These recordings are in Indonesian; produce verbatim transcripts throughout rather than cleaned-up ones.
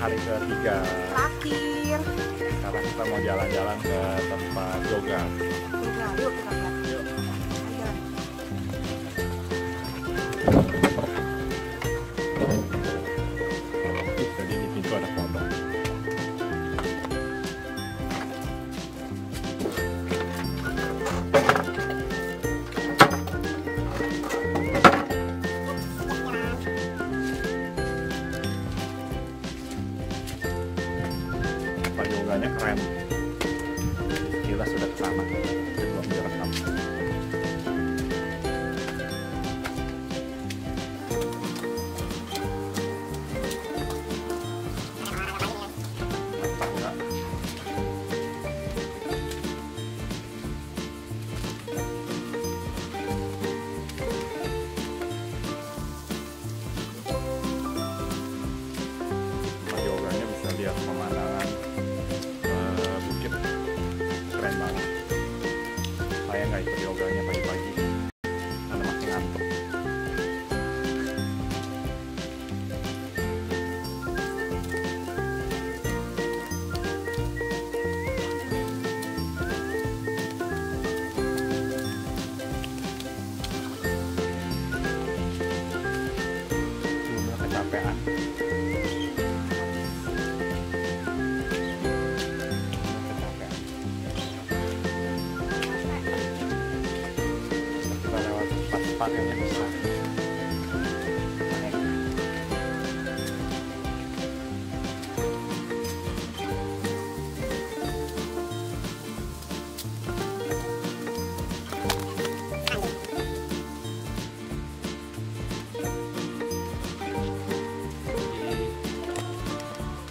Hari ketiga terakhir sekarang kita mau jalan-jalan ke tempat yoga. Yoga, yuk kita lihat. Yuk. Jadi di pintu ada korban. Yoganya keren. Kita sudah ke sana sebelum direkam. Nah, yoganya bisa lihat pemandangan banget. Saya nggak ikut yoganya pagi-pagi karena masih ngantuk. Cuma kecapean. Tempat yang besar.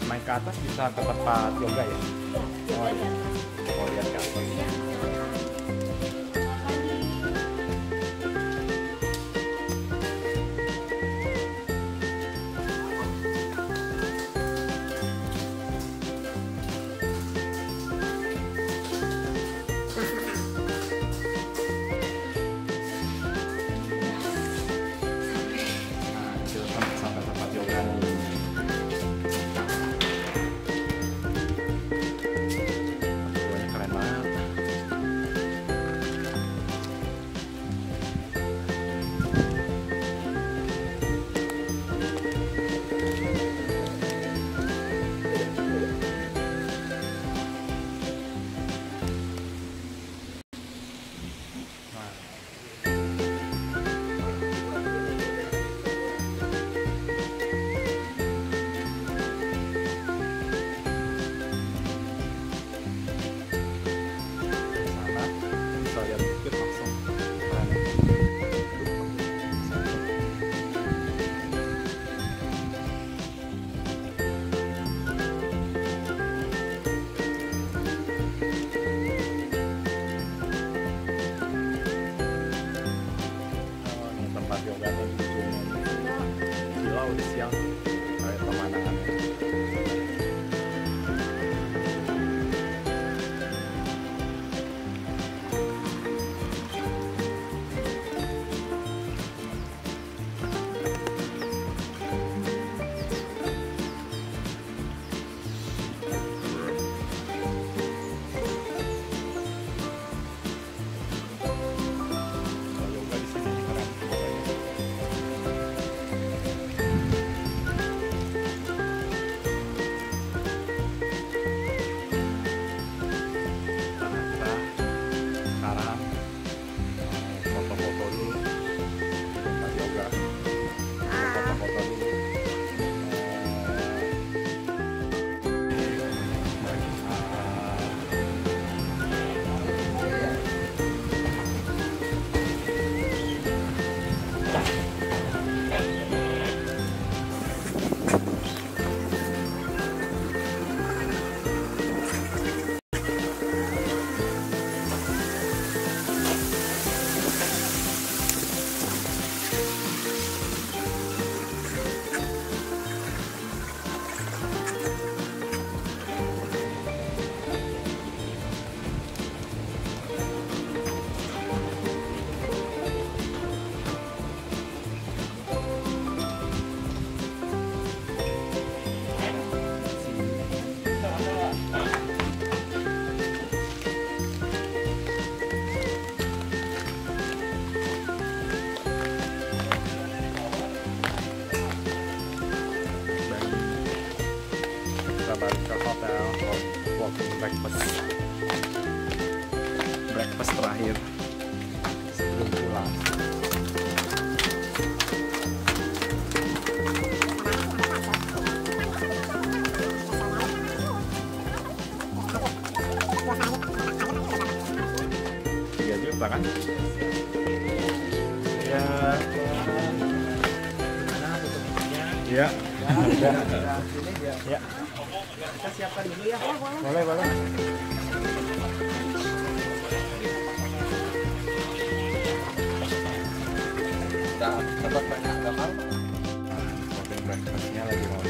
Naik ke atas bisa ke tempat yoga ya? Oh iya, mau lihat ke atas. Siang oleh pemandangannya. Oke, breakfast breakfast terakhir sebelum pulang. Tiga juta kan? Ya. Mana fotonya? Ya. Ya. Ya. Kita siapkan dulu ya. Boleh, boleh. Kita dapat banyak gambar. Oke, breakfastnya lagi mau.